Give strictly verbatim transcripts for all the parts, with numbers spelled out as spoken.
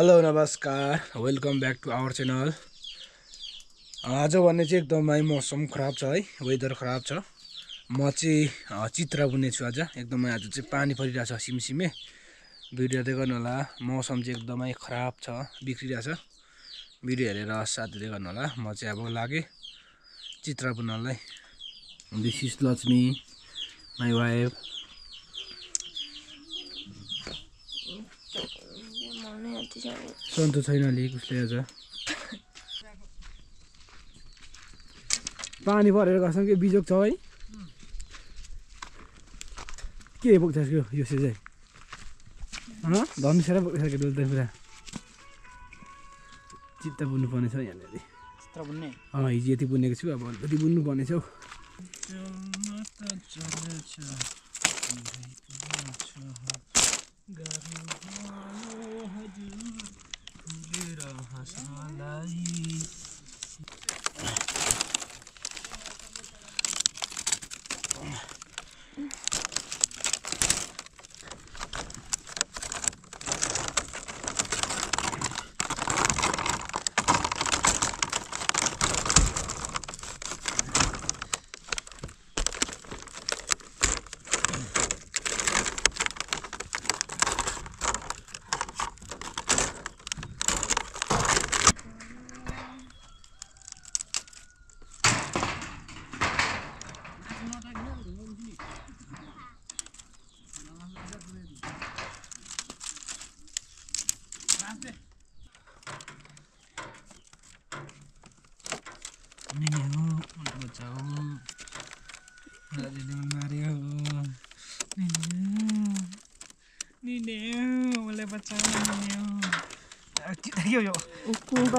Hello नमस्कार, welcome back to our channel. आज भने चाहिँ एकदमै मौसम खराब छ है, वेदर खराब छ। म चाहिँ चित्र बुन्ने छु। आज एकदमै आज चाहिँ पानी परिरहेछ सिमसिमे, भिडियो हेर्दै गर्नु होला। मौसम चाहिँ एकदमै खराब छ, बिग्रिरहेछ। भिडियो हेरेर साथीले गर्नु होला। म चाहिँ अब लागे चित्र बुन्नलाई। This is Lakshmi, my wife. सन्तु छैन लिएको उसले आज। पानी परेर गर्छन् कि बिजोक छ है। के बोक्छस् कि यो चाहिँ? हँ, धमिसेर बोक्छ कि डुल्दै पुरा। चित्त बुन्नु पर्ने छ यहाँनिर। चित्त बुन्ने? अँ, हिजो यति बुनेको छु, अब अलिकति बुन्नु पर्ने छ।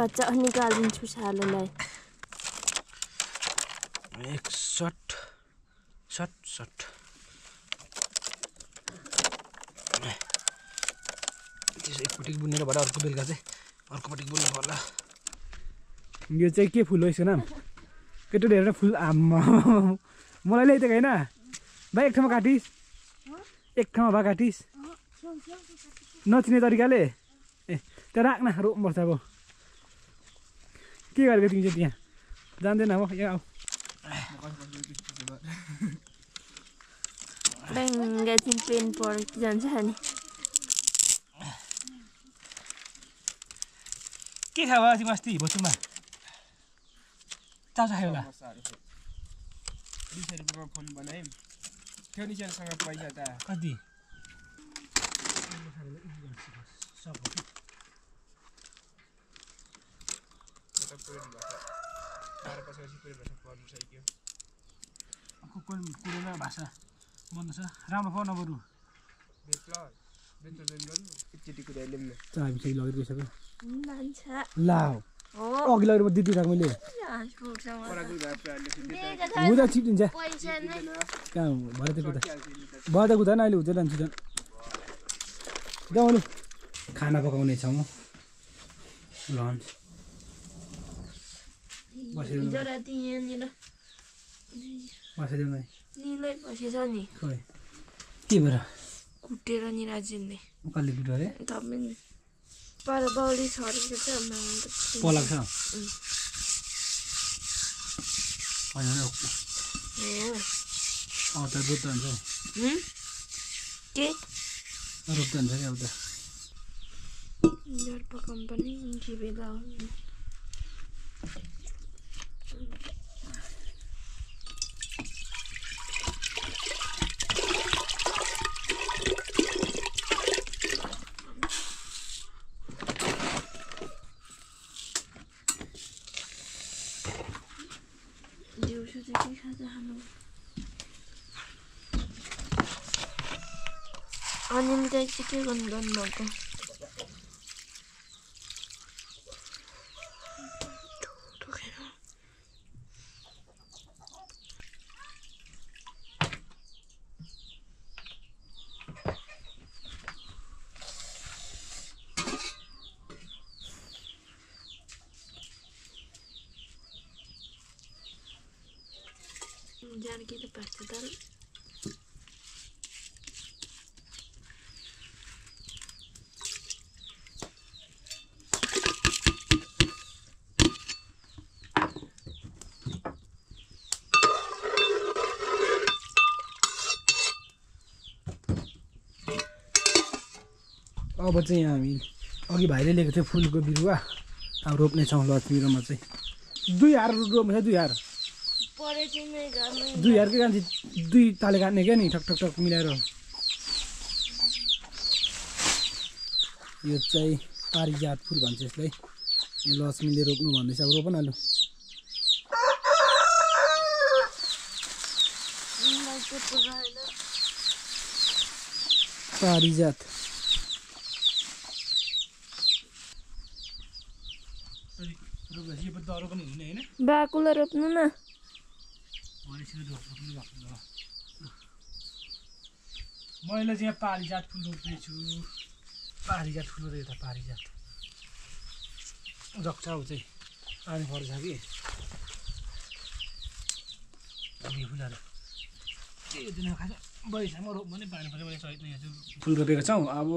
बच्चा निकालिदिन्छु सालोलाई। एक सट सट सट एकपट्टि बुनेर भएर अर्को बेलुका चाहिँ अर्कोपट्टि बुन्नु पर्ला। यो चाहिँ के फुल हो यसको नाम? केटो हेरेर फुल। आम्मा, मलाई ल्याइदिएको होइन भाइ। एक ठाउँमा काटिस्, एक ठाउँमा भए काटिस्, नचिने तरिकाले। ए त्यहाँ राख्न रोप्नुपर्छ। अब के गरेको तिमी चाहिँ? त्यहाँ जान्दैन अब। यहाँ आउँछ पेन पढ्नु जान्छ नि। के खायो तिमी अस्ति भोसुमा? चाउचा खायो होला। दुई सय रुपियाँमा फोन बनायौँ थियो नि सँग पैसा त। कति कुरेन भाषा बन्द छ, राम्रो पाउनु बरु। चाबी लगेर गइसक्यो ला अघि लगेर दिदी राख। मैले हुँदा चिप्लिन्छ कहाँ भरे त भरे त हुँदैन। अहिले हुँदैन छिटो जाउँ। खाना पकाउने छौँ लन्च। के भएर कुटेर नि राजिन्ने? कसले कुट्यो अरे? बाउले छरेको छ। पलाएको छ त रोप्दा हुन्छ। के रोप्दा हुन्छ क्या? अब त पकाउनु पनि के बेला हो। अनि चाहिँ के गर्नु गर्नुभएको? जानकी त पास्ता दाल अब चाहिँ यहाँ हामी अघि भाइले लिएको थियो फुलको बिरुवा अब रोप्ने छौँ लत्मीरोमा चाहिँ दुई हार रोप्नु छ दुई हार दुई हारकै कान्छी दुई ताले काट्ने क्या नि ठक ठक ठक मिलाएर यो चाहिँ पारिजात फुल भन्छ यसलाई यो लक्ष्मीले रोप्नु भन्दैछ अब रोप्न आलु पारिजात बाकुला रोप्नु न मैले चाहिँ पारिजात फुल रोप्दैछु पारिजात फुल हो यता पारिजात जग्छौ चाहिँ पानी पर्छ कि अनि फुलहरु त्यो दिन खास बैसाखमा रोप्नु नि पानी परेको सहित यहाँ फुल रोपेको छौँ अब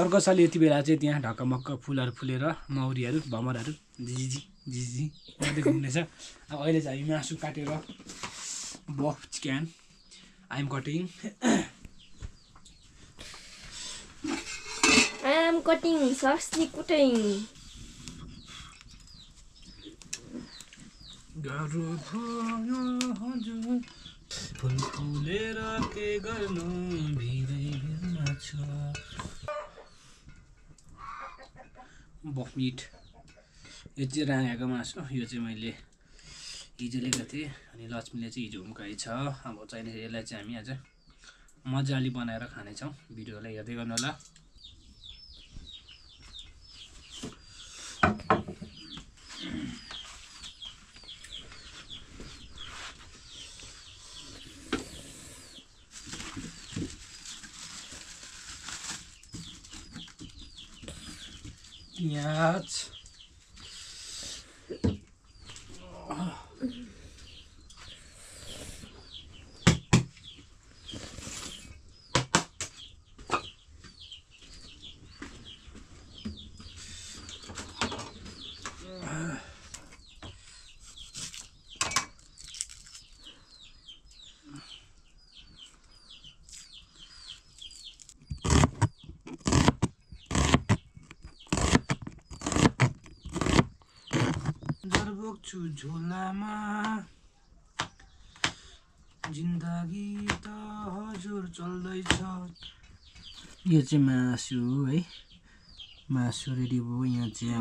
अर्को साल यति बेला चाहिँ त्यहाँ ढकमक्क फुलहरु फुलेर मौरीहरु भमरहरु जिजी जिजी मात्रै घुम्नेछ अब अहिले चाहिँ हामी मासु काटेर buff chicken I'm cutting I'm cutting sausage cutting. Boff meat. It's a ranagamas. Here's my lay. Easily got it. And he lost me let's eat. Um, Kaicha. I'm going to say, let's jam as a Majali Banara Hanacho. Video later. They gonna laugh. प्याज झोलामा जिन्दगी त हजुर चल्दै छ यो चाहिँ मासु है मासु रेडी भयो यहाँ चाहिँ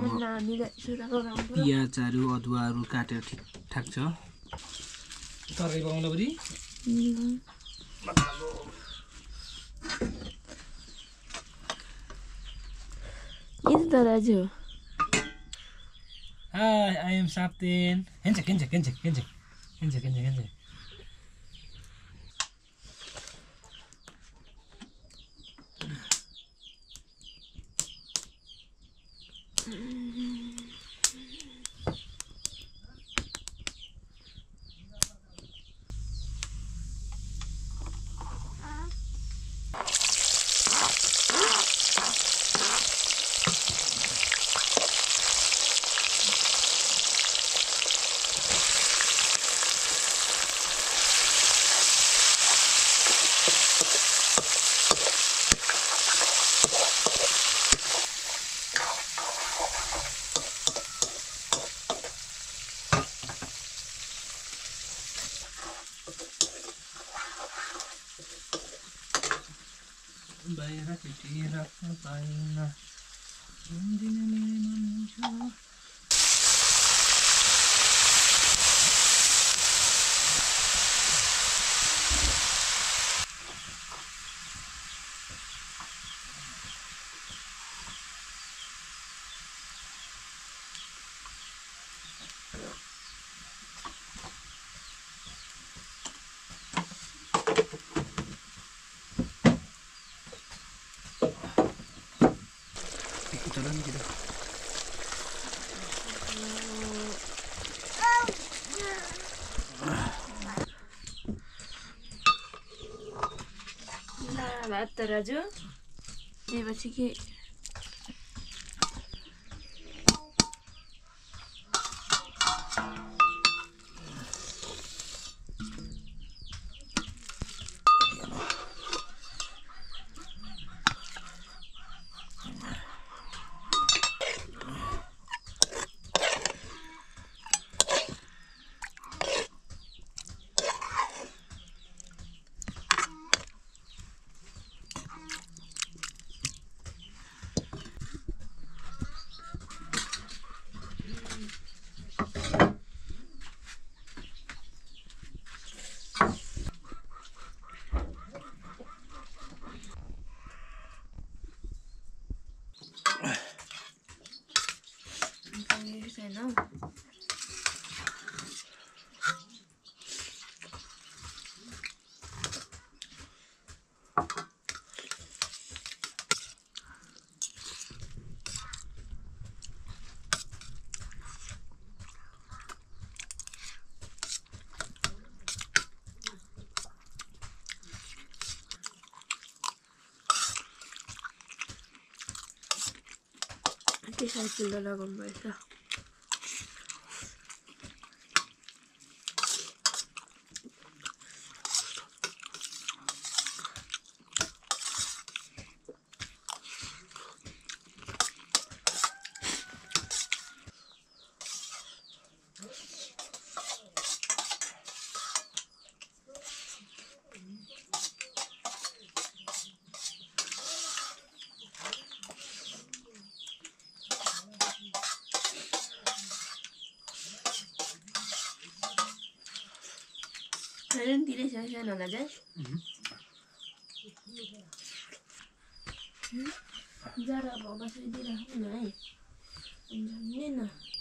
अब पियाजहरु अदुवाहरु काटेर ठिक ठाक छ तरै बनाउनु बडी यस दराजु Hi, I am Saptin. Kenje, kenje, kenje, kenje, kenje, kenje, kenje. Teraju, ini pasti ki. Di saikil la gombaisa. Sekarang tidak selesai nona guys. Jarang bawa bahasa dia, nai. Jangan nena.